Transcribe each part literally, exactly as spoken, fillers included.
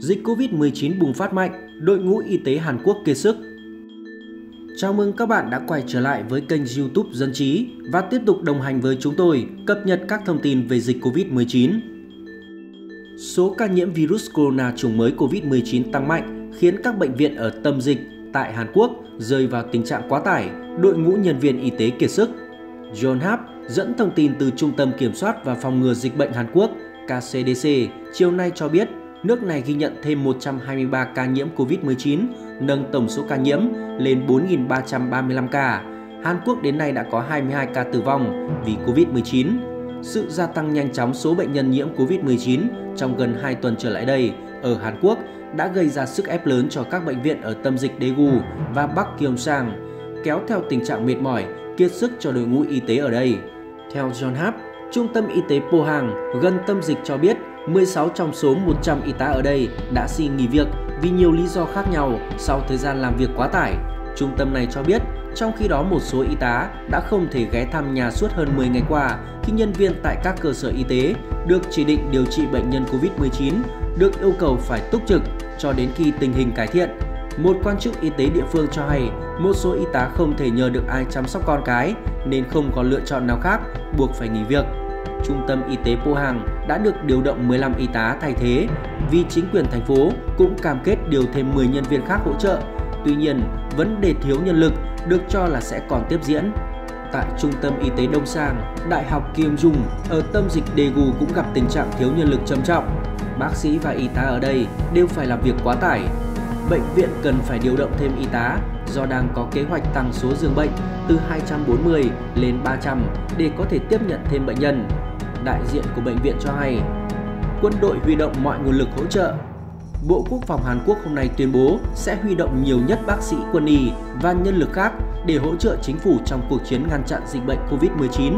dịch Covid mười chín bùng phát mạnh, đội ngũ y tế Hàn Quốc kiệt sức. Chào mừng các bạn đã quay trở lại với kênh YouTube Dân Trí và tiếp tục đồng hành với chúng tôi cập nhật các thông tin về dịch Covid mười chín. Số ca nhiễm virus corona chủng mới Covid mười chín tăng mạnh khiến các bệnh viện ở tâm dịch tại Hàn Quốc rơi vào tình trạng quá tải, đội ngũ nhân viên y tế kiệt sức. Yonhap dẫn thông tin từ Trung tâm Kiểm soát và Phòng ngừa Dịch bệnh Hàn Quốc K C D C chiều nay cho biết nước này ghi nhận thêm một trăm hai mươi ba ca nhiễm Covid mười chín, nâng tổng số ca nhiễm lên bốn nghìn ba trăm ba mươi lăm ca. Hàn Quốc đến nay đã có hai mươi hai ca tử vong vì Covid mười chín. Sự gia tăng nhanh chóng số bệnh nhân nhiễm Covid mười chín trong gần hai tuần trở lại đây ở Hàn Quốc đã gây ra sức ép lớn cho các bệnh viện ở tâm dịch Daegu và Bắc Gyeongsang, kéo theo tình trạng mệt mỏi, kiệt sức cho đội ngũ y tế ở đây. Theo Yonhap, Trung tâm Y tế Pohang gần tâm dịch cho biết mười sáu trong số một trăm y tá ở đây đã xin nghỉ việc vì nhiều lý do khác nhau sau thời gian làm việc quá tải. Trung tâm này cho biết, trong khi đó một số y tá đã không thể ghé thăm nhà suốt hơn mười ngày qua khi nhân viên tại các cơ sở y tế được chỉ định điều trị bệnh nhân Covid mười chín được yêu cầu phải túc trực cho đến khi tình hình cải thiện. Một quan chức y tế địa phương cho hay một số y tá không thể nhờ được ai chăm sóc con cái nên không có lựa chọn nào khác, buộc phải nghỉ việc. Trung tâm Y tế Pohang đã được điều động mười lăm y tá thay thế vì chính quyền thành phố cũng cam kết điều thêm mười nhân viên khác hỗ trợ. Tuy nhiên, vấn đề thiếu nhân lực được cho là sẽ còn tiếp diễn. Tại Trung tâm Y tế Đông Sang, Đại học Kim Jung ở tâm dịch Daegu cũng gặp tình trạng thiếu nhân lực trầm trọng. Bác sĩ và y tá ở đây đều phải làm việc quá tải. Bệnh viện cần phải điều động thêm y tá do đang có kế hoạch tăng số giường bệnh từ hai trăm bốn mươi lên ba trăm để có thể tiếp nhận thêm bệnh nhân. Đại diện của bệnh viện cho hay, quân đội huy động mọi nguồn lực hỗ trợ. Bộ Quốc phòng Hàn Quốc hôm nay tuyên bố sẽ huy động nhiều nhất bác sĩ, quân y và nhân lực khác để hỗ trợ chính phủ trong cuộc chiến ngăn chặn dịch bệnh Covid mười chín.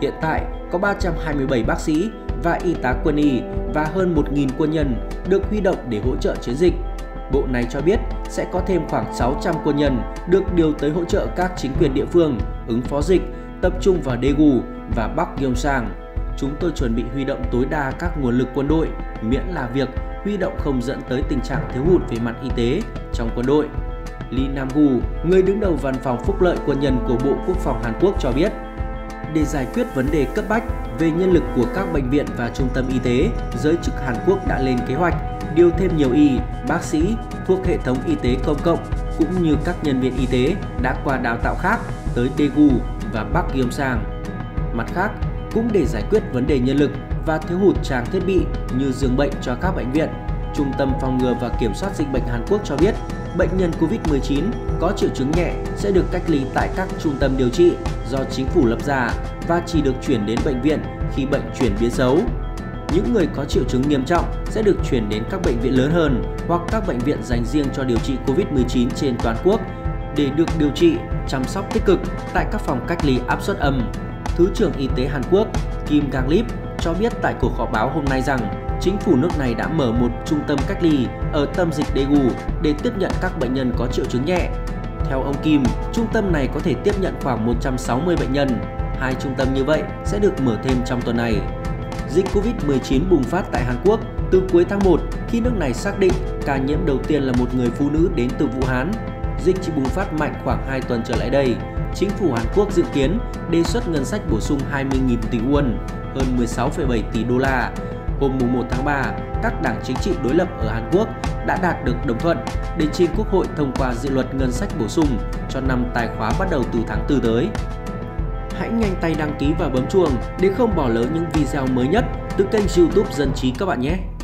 Hiện tại, có ba trăm hai mươi bảy bác sĩ và y tá quân y và hơn một nghìn quân nhân được huy động để hỗ trợ chiến dịch. Bộ này cho biết sẽ có thêm khoảng sáu trăm quân nhân được điều tới hỗ trợ các chính quyền địa phương ứng phó dịch, tập trung vào Daegu và Bắc Gyeongsang. Chúng tôi chuẩn bị huy động tối đa các nguồn lực quân đội, miễn là việc huy động không dẫn tới tình trạng thiếu hụt về mặt y tế trong quân đội. Lee Nam-gu, người đứng đầu văn phòng phúc lợi quân nhân của Bộ Quốc phòng Hàn Quốc cho biết, để giải quyết vấn đề cấp bách về nhân lực của các bệnh viện và trung tâm y tế, giới chức Hàn Quốc đã lên kế hoạch điều thêm nhiều y, bác sĩ, thuộc hệ thống y tế công cộng cũng như các nhân viên y tế đã qua đào tạo khác tới Daegu và Bắc Gyeongsang. Mặt khác, cũng để giải quyết vấn đề nhân lực và thiếu hụt trang thiết bị như giường bệnh cho các bệnh viện, Trung tâm Phòng ngừa và Kiểm soát Dịch bệnh Hàn Quốc cho biết bệnh nhân Covid mười chín có triệu chứng nhẹ sẽ được cách ly tại các trung tâm điều trị do chính phủ lập ra và chỉ được chuyển đến bệnh viện khi bệnh chuyển biến xấu. Những người có triệu chứng nghiêm trọng sẽ được chuyển đến các bệnh viện lớn hơn hoặc các bệnh viện dành riêng cho điều trị Covid mười chín trên toàn quốc để được điều trị, chăm sóc tích cực tại các phòng cách ly áp suất âm. Thứ trưởng Y tế Hàn Quốc Kim Kang-lip cho biết tại cuộc họp báo hôm nay rằng chính phủ nước này đã mở một trung tâm cách ly ở tâm dịch Daegu để tiếp nhận các bệnh nhân có triệu chứng nhẹ. Theo ông Kim, trung tâm này có thể tiếp nhận khoảng một trăm sáu mươi bệnh nhân. Hai trung tâm như vậy sẽ được mở thêm trong tuần này. Dịch Covid mười chín bùng phát tại Hàn Quốc từ cuối tháng một khi nước này xác định ca nhiễm đầu tiên là một người phụ nữ đến từ Vũ Hán. Dịch chỉ bùng phát mạnh khoảng hai tuần trở lại đây. Chính phủ Hàn Quốc dự kiến đề xuất ngân sách bổ sung hai mươi nghìn tỷ won, hơn mười sáu phẩy bảy tỷ đô la. Hôm mùng một tháng ba, các đảng chính trị đối lập ở Hàn Quốc đã đạt được đồng thuận để trình Quốc hội thông qua dự luật ngân sách bổ sung cho năm tài khóa bắt đầu từ tháng tư tới. Hãy nhanh tay đăng ký và bấm chuông để không bỏ lỡ những video mới nhất từ kênh YouTube Dân Trí các bạn nhé!